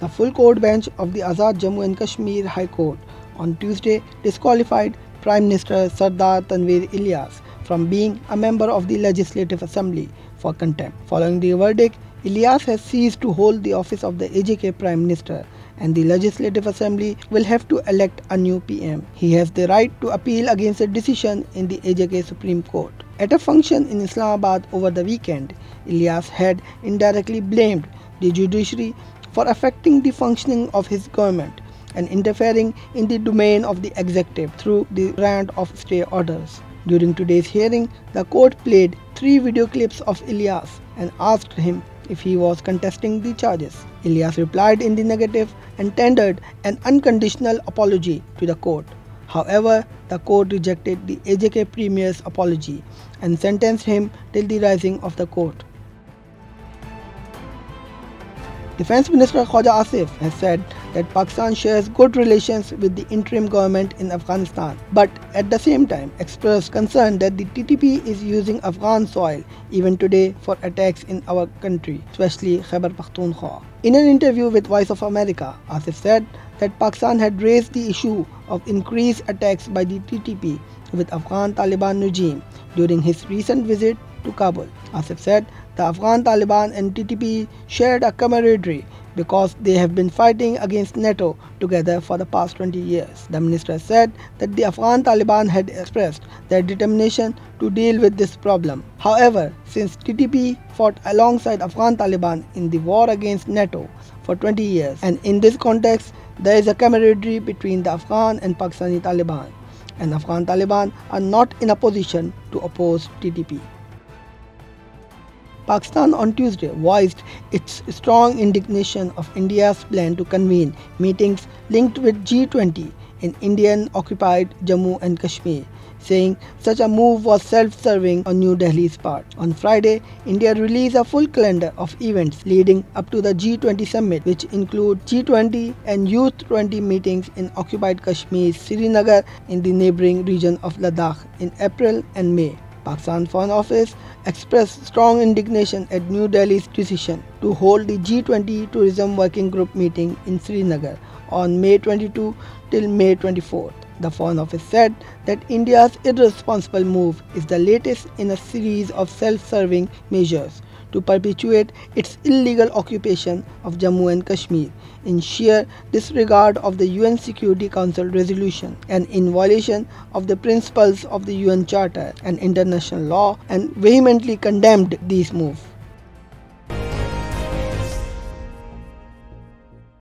The full court bench of the Azad Jammu and Kashmir High Court on Tuesday disqualified Prime Minister Sardar Tanveer Ilyas from being a member of the Legislative Assembly for contempt. Following the verdict, Ilyas has ceased to hold the office of the AJK Prime Minister, and the Legislative Assembly will have to elect a new PM. He has the right to appeal against a decision in the AJK Supreme Court. At a function in Islamabad over the weekend, Ilyas had indirectly blamed the judiciary for affecting the functioning of his government and interfering in the domain of the executive through the grant of stay orders. During today's hearing, the court played 3 video clips of Ilyas and asked him if he was contesting the charges. Ilyas replied in the negative and tendered an unconditional apology to the court. However, the court rejected the AJK Premier's apology and sentenced him till the rising of the court. Defense Minister Khawaja Asif has said that Pakistan shares good relations with the interim government in Afghanistan, but at the same time expressed concern that the TTP is using Afghan soil even today for attacks in our country, especially Khyber Pakhtunkhwa. In an interview with Voice of America, Asif said that Pakistan had raised the issue of increased attacks by the TTP with Afghan Taliban regime during his recent visit to Kabul. Asif said the Afghan Taliban and TTP shared a camaraderie because they have been fighting against NATO together for the past 20 years. The minister said that the Afghan Taliban had expressed their determination to deal with this problem. However, since TTP fought alongside Afghan Taliban in the war against NATO for 20 years, and in this context, there is a camaraderie between the Afghan and Pakistani Taliban, and Afghan Taliban are not in a position to oppose TTP. Pakistan on Tuesday voiced its strong indignation of India's plan to convene meetings linked with G20 in Indian-occupied Jammu and Kashmir, saying such a move was self-serving on New Delhi's part. On Friday, India released a full calendar of events leading up to the G20 summit, which include G20 and Youth 20 meetings in occupied Kashmir's Srinagar in the neighbouring region of Ladakh in April and May. Pakistan Foreign Office expressed strong indignation at New Delhi's decision to hold the G20 Tourism Working Group meeting in Srinagar on May 22 till May 24. The Foreign Office said that India's irresponsible move is the latest in a series of self-serving measures to perpetuate its illegal occupation of Jammu and Kashmir in sheer disregard of the UN Security Council resolution and in violation of the principles of the UN Charter and international law, and vehemently condemned these moves.